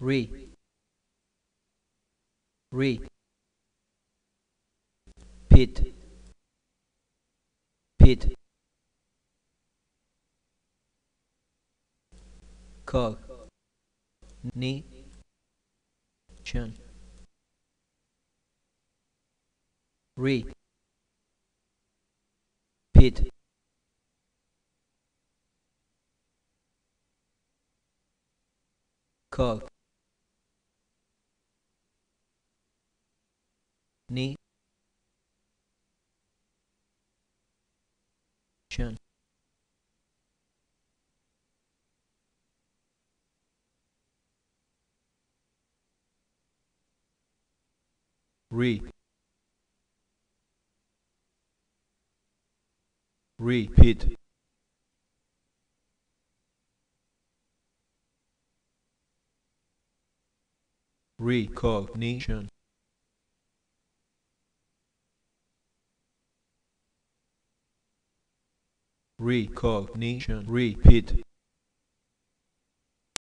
repeat, pit, cognition, repeat, cognition, repeat, recognition, repeat.